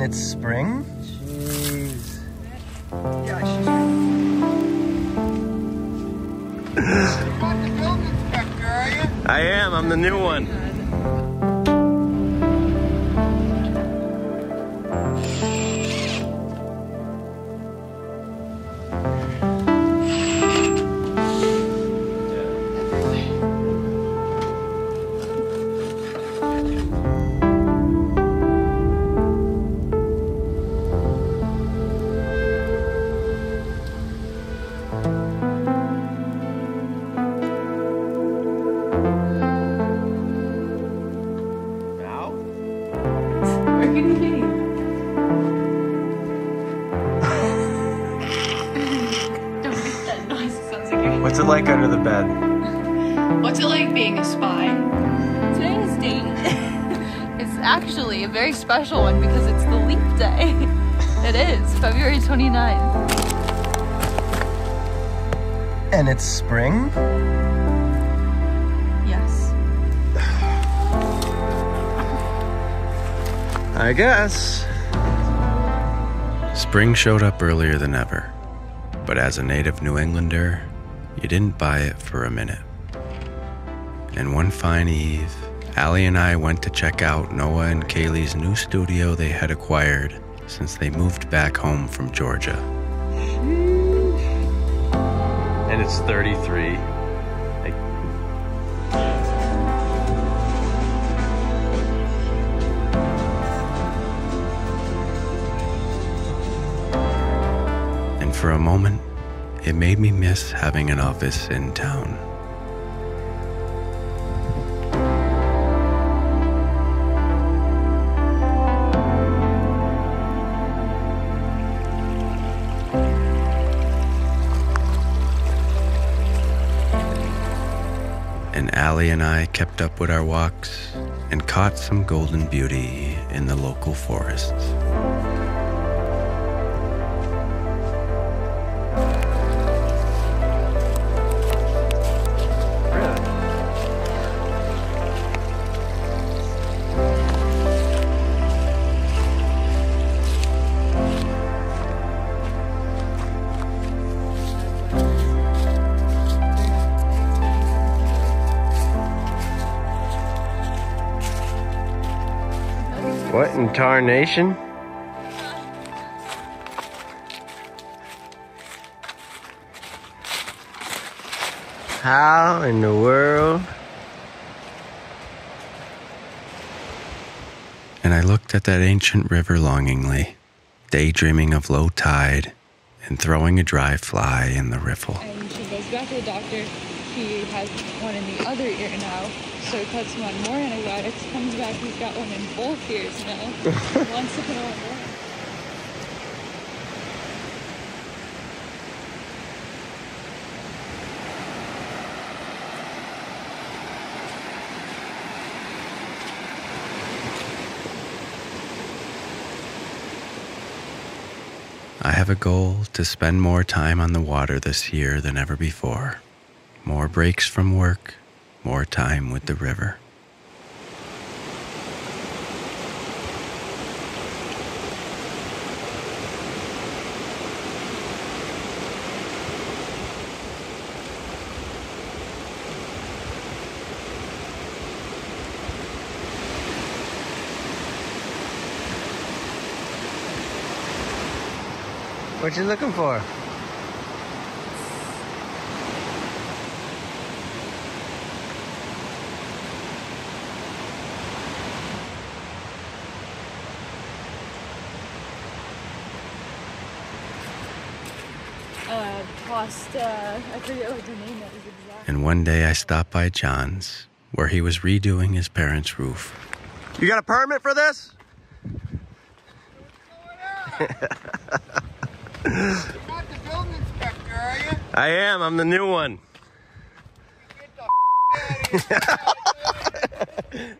and it's spring. Jeez. Yeah, she's... You're not the building inspector, are you? I am. I'm the new one. What's it like under the bed? What's it like being a spy? Today's date is actually a very special one because it's the leap day. It is, February 29th. And it's spring? Yes. I guess. Spring showed up earlier than ever, but as a native New Englander, you didn't buy it for a minute. And one fine eve, Allie and I went to check out Noah and Kaylee's new studio they had acquired since they moved back home from Georgia. And it's 33. And for a moment, it made me miss having an office in town. And Allie and I kept up with our walks and caught some golden beauty in the local forests. What in tarnation? How in the world? And I looked at that ancient river longingly, daydreaming of low tide and throwing a dry fly in the riffle. And she goes back to the doctor. He has one in the other ear now, so he cuts him on more antibiotics, comes back, he's got one in both ears now. One sip and one more. I have a goal to spend more time on the water this year than ever before. More breaks from work, more time with the river. What you looking for? I forget what the name is exactly. And one day I stopped by John's, where he was redoing his parents' roof. You got a permit for this? What's going on? You're not the building inspector, are you? I am. I'm the new one. You get the out of here.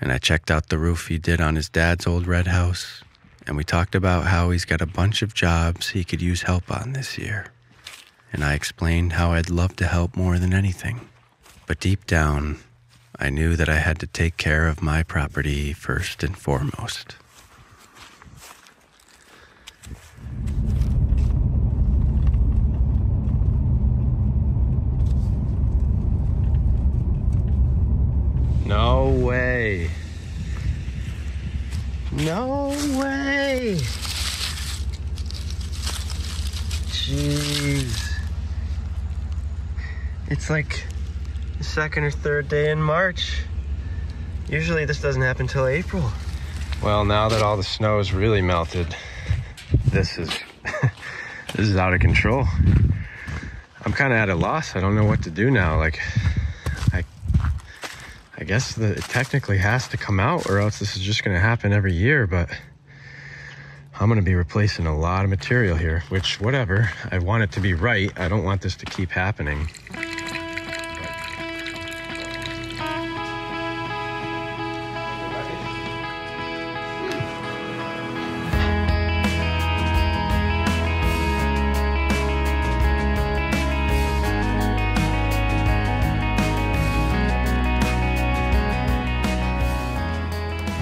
And I checked out the roof he did on his dad's old red house. And we talked about how he's got a bunch of jobs he could use help on this year. And I explained how I'd love to help more than anything. But deep down, I knew that I had to take care of my property first and foremost. No way. Jeez. It's like the second or third day in March. Usually this doesn't happen until April. Well, now that all the snow is really melted, this is this is out of control. I'm kind of at a loss. I don't know what to do now. Like, I guess it technically has to come out, or else this is just going to happen every year. But I'm going to be replacing a lot of material here, which, whatever. I want it to be right. I don't want this to keep happening.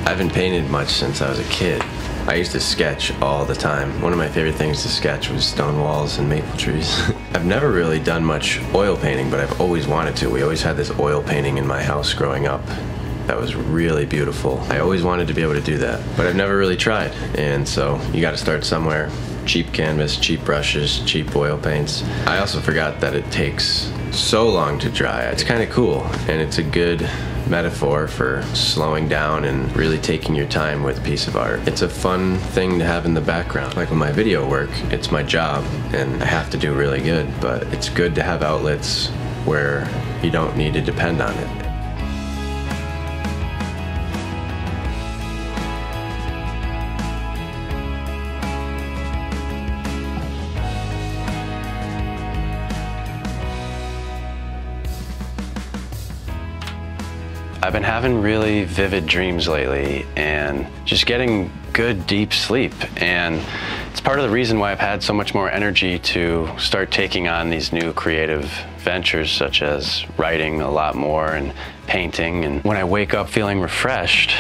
I haven't painted much since I was a kid. I used to sketch all the time. One of my favorite things to sketch was stone walls and maple trees. I've never really done much oil painting, but I've always wanted to. We always had this oil painting in my house growing up that was really beautiful. I always wanted to be able to do that, but I've never really tried. And so you gotta start somewhere. Cheap canvas, cheap brushes, cheap oil paints. I also forgot that it takes so long to dry. It's kind of cool, and it's a good metaphor for slowing down and really taking your time with a piece of art. It's a fun thing to have in the background. Like with my video work, it's my job and I have to do really good, but it's good to have outlets where you don't need to depend on it. I've been having really vivid dreams lately and just getting good deep sleep, and it's part of the reason why I've had so much more energy to start taking on these new creative ventures, such as writing a lot more and painting. And when I wake up feeling refreshed,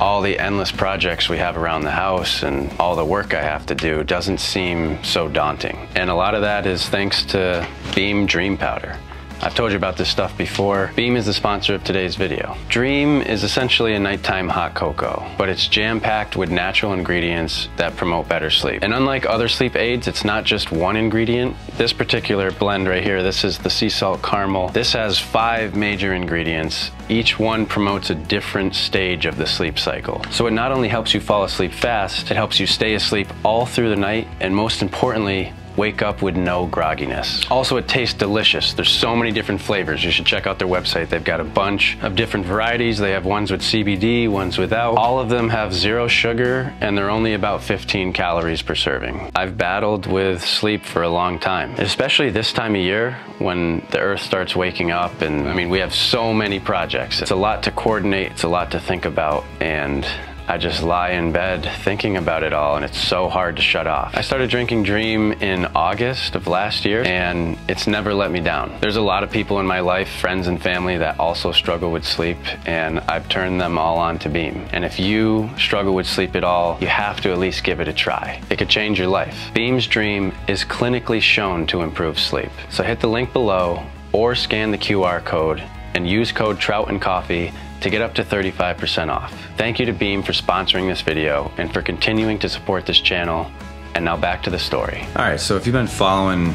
all the endless projects we have around the house and all the work I have to do doesn't seem so daunting. And a lot of that is thanks to Beam Dream Powder. I've told you about this stuff before. Beam is the sponsor of today's video. Dream is essentially a nighttime hot cocoa, but it's jam-packed with natural ingredients that promote better sleep. And unlike other sleep aids, it's not just one ingredient. This particular blend right here, this is the sea salt caramel. This has 5 major ingredients. Each one promotes a different stage of the sleep cycle. So it not only helps you fall asleep fast, it helps you stay asleep all through the night, and most importantly, wake up with no grogginess. Also, it tastes delicious. There's so many different flavors. You should check out their website. They've got a bunch of different varieties. They have ones with CBD, ones without. All of them have 0 sugar, and they're only about 15 calories per serving. I've battled with sleep for a long time, especially this time of year when the earth starts waking up, and I mean, we have so many projects. It's a lot to coordinate, it's a lot to think about, and I just lie in bed thinking about it all, and it's so hard to shut off. I started drinking Dream in August of last year, and it's never let me down. There's a lot of people in my life, friends and family, that also struggle with sleep, and I've turned them all on to Beam. And if you struggle with sleep at all, you have to at least give it a try. It could change your life. Beam's Dream is clinically shown to improve sleep. So hit the link below or scan the QR code and use code Trout and Coffee to get up to 35% off. Thank you to Beam for sponsoring this video and for continuing to support this channel. And now back to the story. All right, so if you've been following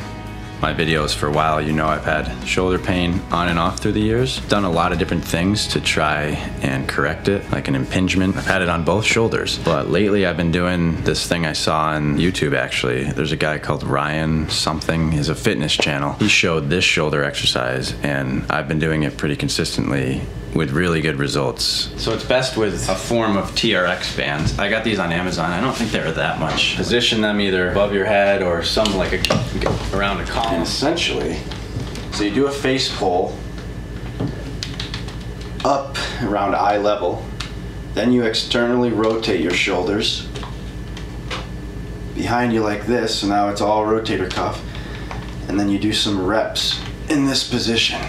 my videos for a while, you know I've had shoulder pain on and off through the years. Done a lot of different things to try and correct it, like an impingement. I've had it on both shoulders. But lately I've been doing this thing I saw on YouTube, actually. There's a guy called Ryan something. He's a fitness channel. He showed this shoulder exercise, and I've been doing it pretty consistently with really good results. So it's best with a form of TRX bands. I got these on Amazon. I don't think they were that much. Position them either above your head or some like around a column. And essentially, so you do a face pull up around eye level, then you externally rotate your shoulders behind you like this, so now it's all rotator cuff, and then you do some reps in this position.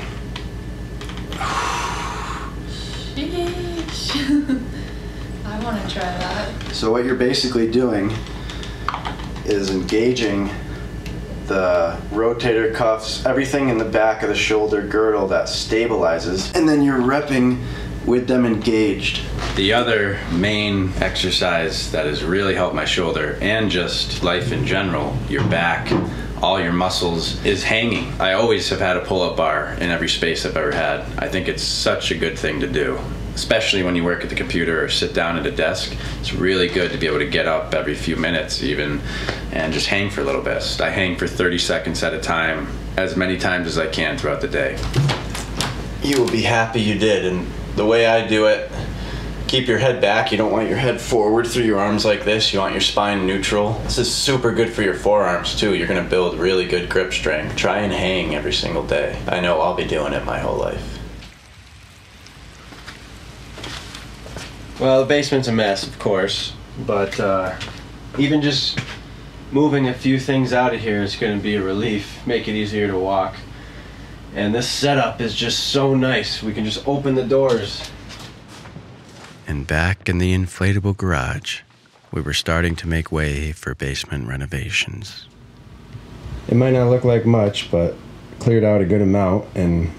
I want to try that. So what you're basically doing is engaging the rotator cuffs, everything in the back of the shoulder girdle that stabilizes, and then you're repping with them engaged. The other main exercise that has really helped my shoulder and just life in general, your back, all your muscles, is hanging. I always have had a pull-up bar in every space I've ever had. I think it's such a good thing to do, especially when you work at the computer or sit down at a desk. It's really good to be able to get up every few minutes even and just hang for a little bit. I hang for 30 seconds at a time, as many times as I can throughout the day. You will be happy you did. And the way I do it, keep your head back. You don't want your head forward through your arms like this. You want your spine neutral. This is super good for your forearms too. You're gonna build really good grip strength. Try and hang every single day. I know I'll be doing it my whole life. Well, the basement's a mess, of course, but even just moving a few things out of here is gonna be a relief, make it easier to walk. And this setup is just so nice. We can just open the doors. And back in the inflatable garage, we were starting to make way for basement renovations. It might not look like much, but cleared out a good amount, and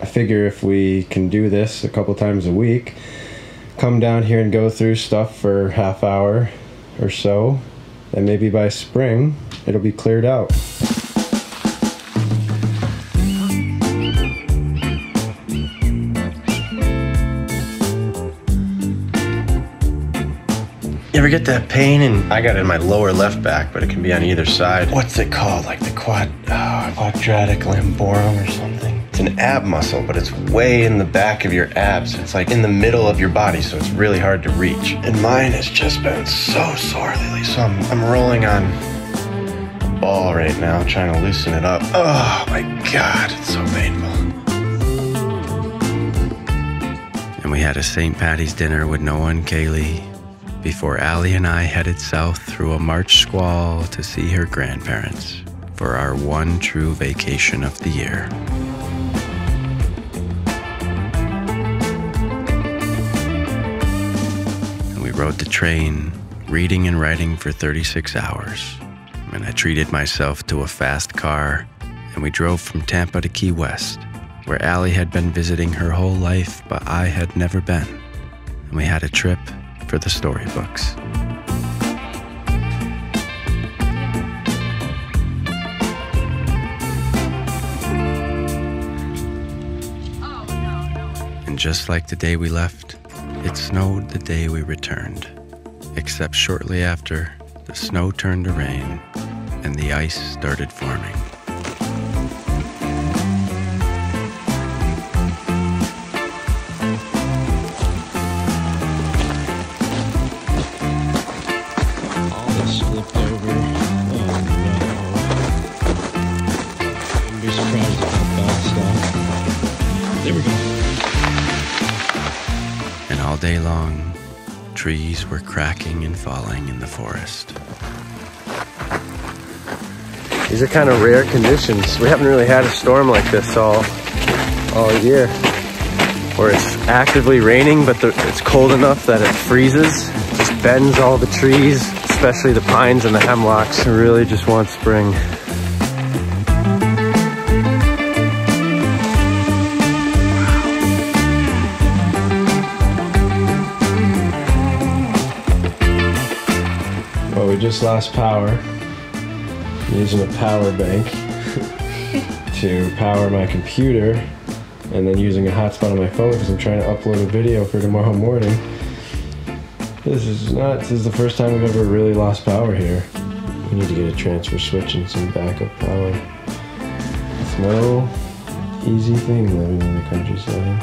I figure if we can do this a couple times a week, come down here and go through stuff for half hour or so, and maybe by spring, it'll be cleared out. You ever get that pain? And I got it in my lower left back, but it can be on either side. What's it called? Like the quadratic lumborum or something? It's an ab muscle, but it's way in the back of your abs. It's like in the middle of your body, so it's really hard to reach. And mine has just been so sore lately, so I'm rolling on a ball right now, trying to loosen it up. Oh my God, it's so painful. And we had a St. Patty's dinner with Noah and Kaylee before Allie and I headed south through a March squall to see her grandparents for our one true vacation of the year. And we rode the train, reading and writing for 36 hours. And I treated myself to a fast car, and we drove from Tampa to Key West, where Allie had been visiting her whole life, but I had never been. And we had a trip for the storybooks. Oh, no. And just like the day we left, it snowed the day we returned. Except shortly after, the snow turned to rain and the ice started forming. Day long, trees were cracking and falling in the forest. These are kind of rare conditions. We haven't really had a storm like this all year, where it's actively raining, but it's cold enough that it freezes. It just bends all the trees, especially the pines and the hemlocks. I really just want spring. We just lost power. I'm using a power bank to power my computer, and then using a hotspot on my phone because I'm trying to upload a video for tomorrow morning. This is nuts. This is the first time we've ever really lost power here. We need to get a transfer switch and some backup power. It's no easy thing living in the countryside.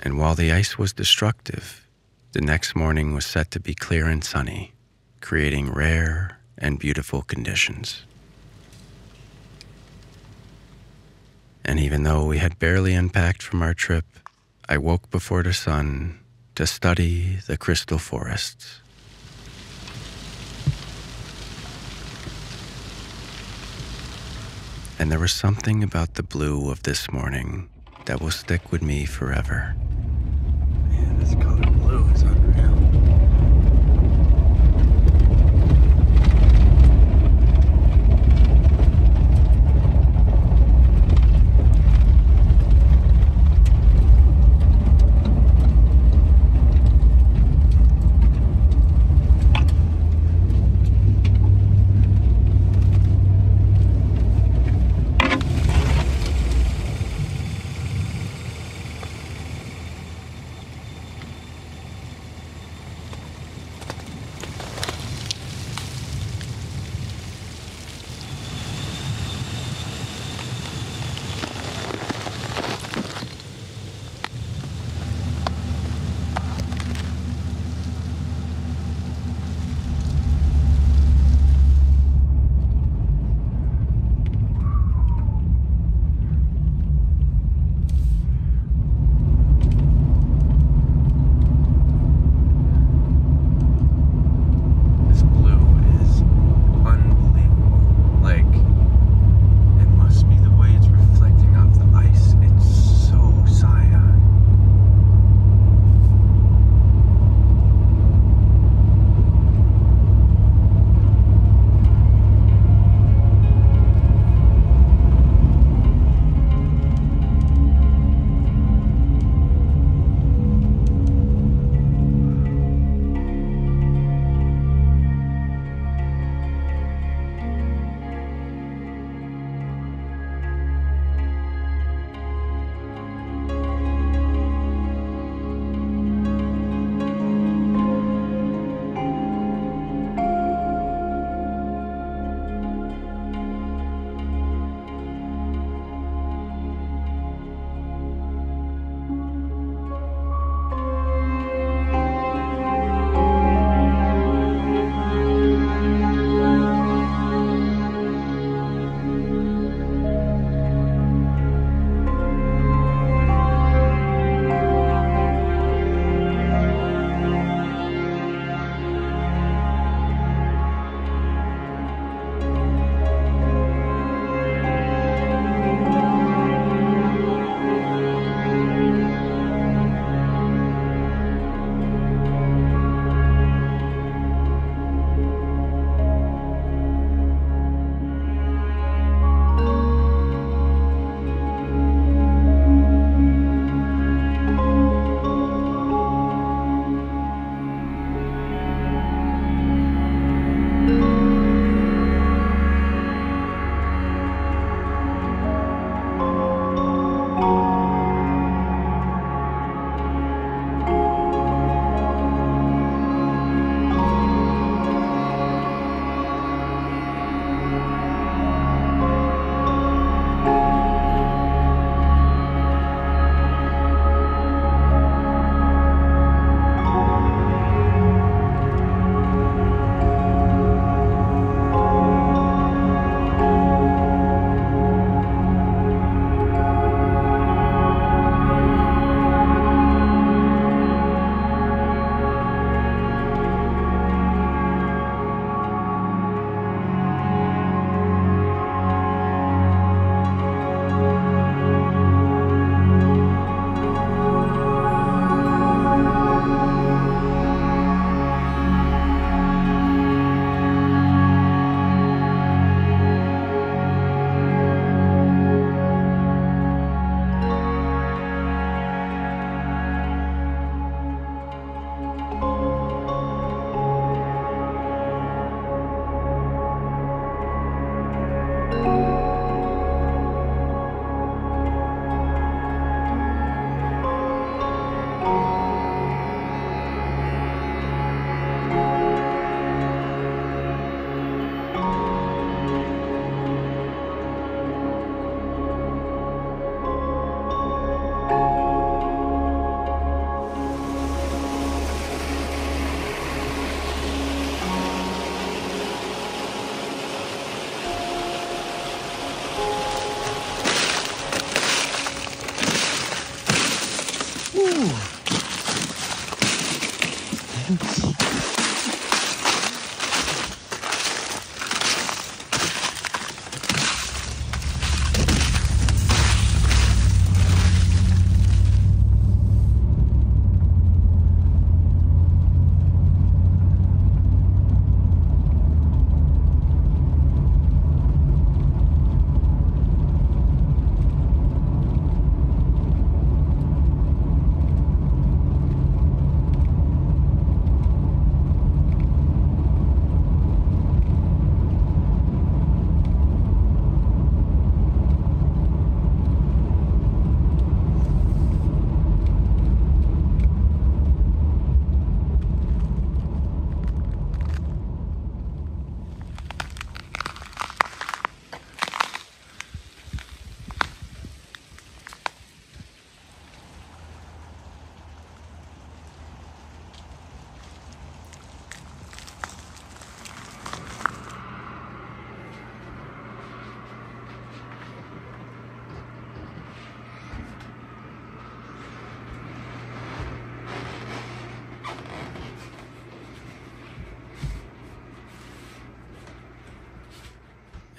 And while the ice was destructive, the next morning was set to be clear and sunny, creating rare and beautiful conditions. And even though we had barely unpacked from our trip, I woke before the sun to study the crystal forests. And there was something about the blue of this morning that will stick with me forever. Yeah, this color blue is unreal.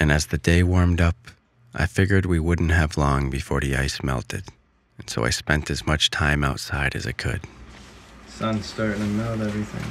and as the day warmed up, I figured we wouldn't have long before the ice melted, and so I spent as much time outside as I could. Sun's starting to melt everything.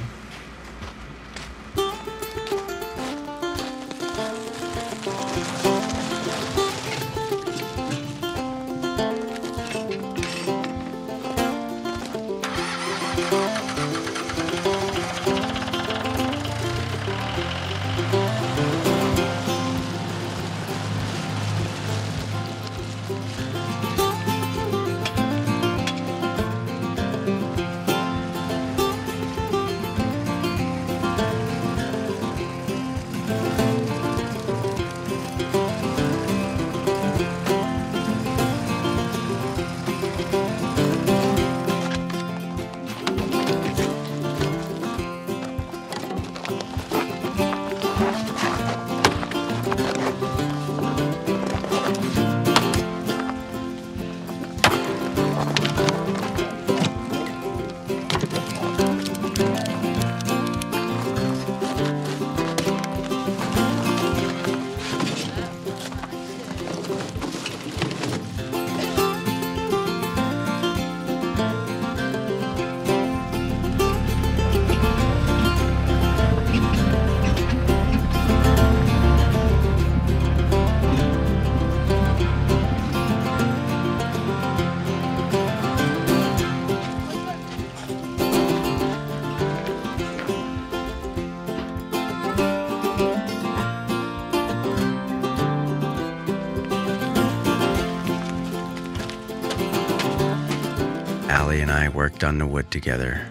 Allie and I worked on the wood together,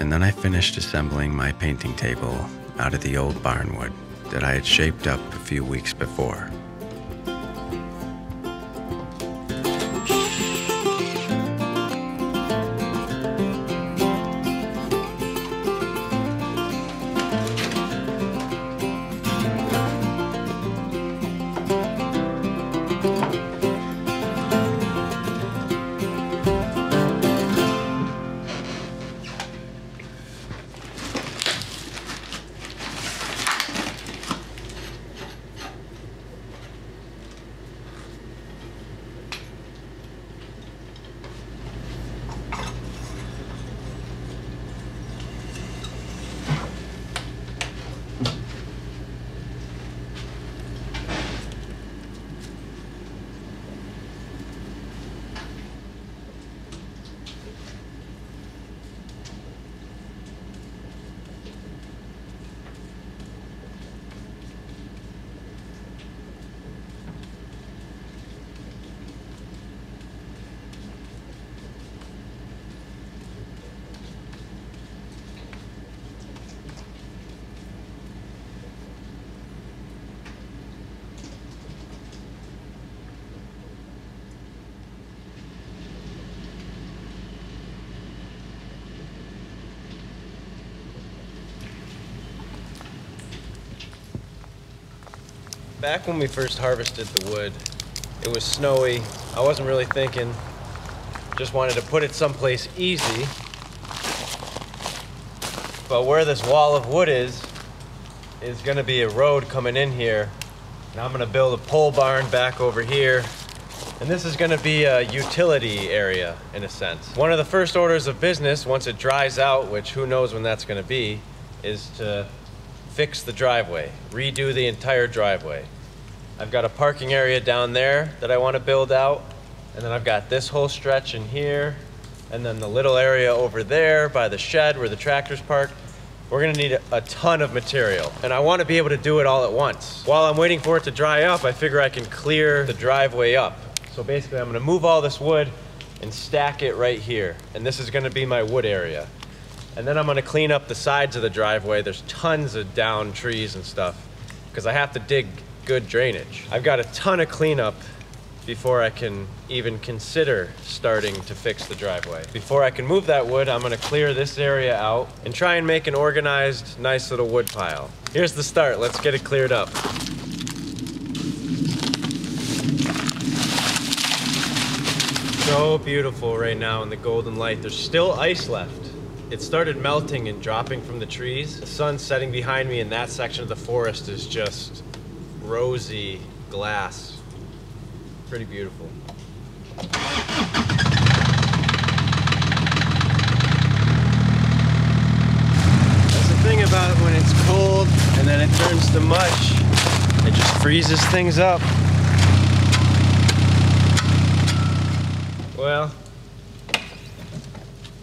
and then I finished assembling my painting table out of the old barn wood that I had shaped up a few weeks before. Back when we first harvested the wood, it was snowy. I wasn't really thinking. Just wanted to put it someplace easy. But where this wall of wood is gonna be a road coming in here. And I'm gonna build a pole barn back over here. And this is gonna be a utility area, in a sense. One of the first orders of business, once it dries out, which who knows when that's gonna be, is to fix the driveway, redo the entire driveway. I've got a parking area down there that I want to build out, and then I've got this whole stretch in here, and then the little area over there by the shed where the tractor's parked. We're gonna need a ton of material, and I want to be able to do it all at once. While I'm waiting for it to dry up, I figure I can clear the driveway up. So basically, I'm gonna move all this wood and stack it right here, and this is gonna be my wood area. And then I'm gonna clean up the sides of the driveway. There's tons of down trees and stuff because I have to dig good drainage. I've got a ton of cleanup before I can even consider starting to fix the driveway. Before I can move that wood, I'm gonna clear this area out and try and make an organized, nice little wood pile. Here's the start, let's get it cleared up. So beautiful right now in the golden light. There's still ice left. It started melting and dropping from the trees. The sun setting behind me in that section of the forest is just rosy glass. Pretty beautiful. That's the thing about it, when it's cold and then it turns to mush, it just freezes things up. Well,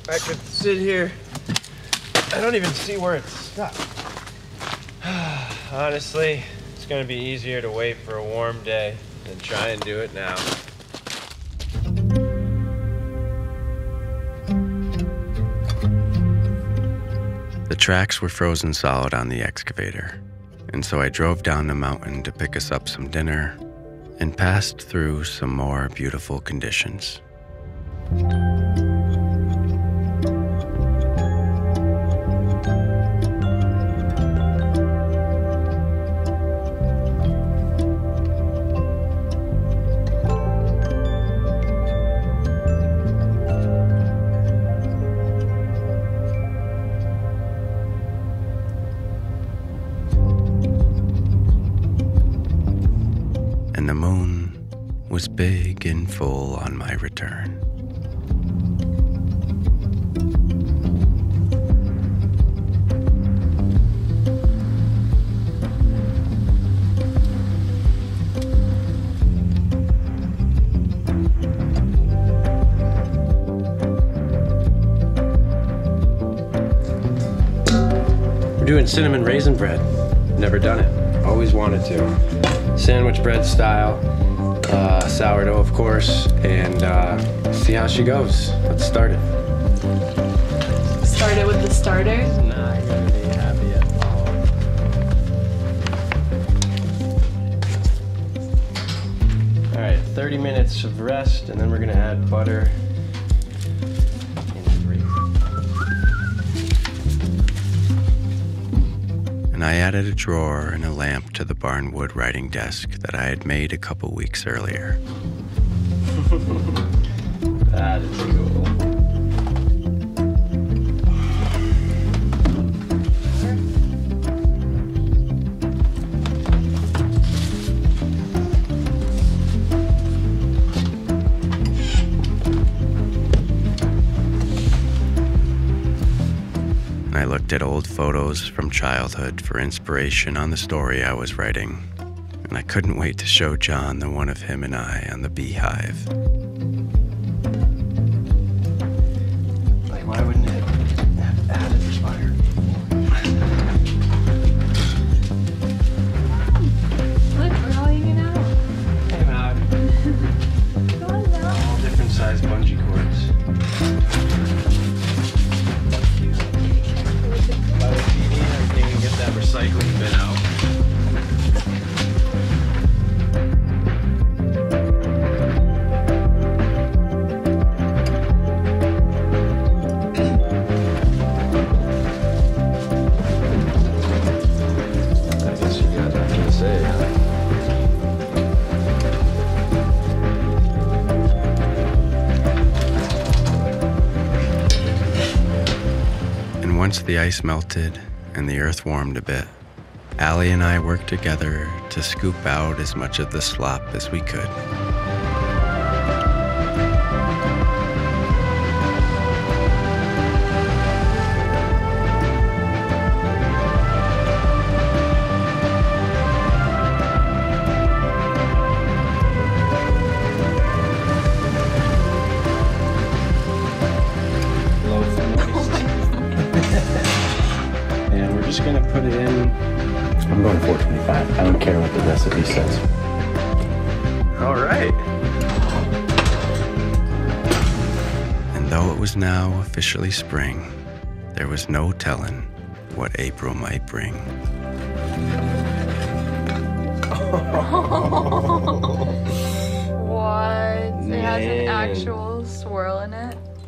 I could sit here. I don't even see where it's stuck. Honestly, it's gonna be easier to wait for a warm day than try and do it now. The tracks were frozen solid on the excavator, and so I drove down the mountain to pick us up some dinner and passed through some more beautiful conditions. The moon was big and full on my return. We're doing cinnamon raisin bread. Never done it. Always wanted to. Sandwich bread style, sourdough of course, and see how she goes. Let's start it. Start it with the starter? Not gonna be happy at all. All right, 30 minutes of rest, and then we're gonna add butter. And I added a drawer and a lamp to the barnwood writing desk that I had made a couple weeks earlier. That is cool. I looked at old photos from childhood for inspiration on the story I was writing, and I couldn't wait to show John the one of him and I on the beehive. Like, why wouldn't it have added fire? Look, we're all hanging out. Hey, Mog. Go on now. All different sized bungee cords. That recycling bin out. I guess you got nothing to say, huh? And once the ice melted, and the earth warmed a bit, Allie and I worked together to scoop out as much of the slop as we could. Recipe says. All right. And though it was now officially spring, there was no telling what April might bring. Oh. What? Man. It has an actual swirl in it.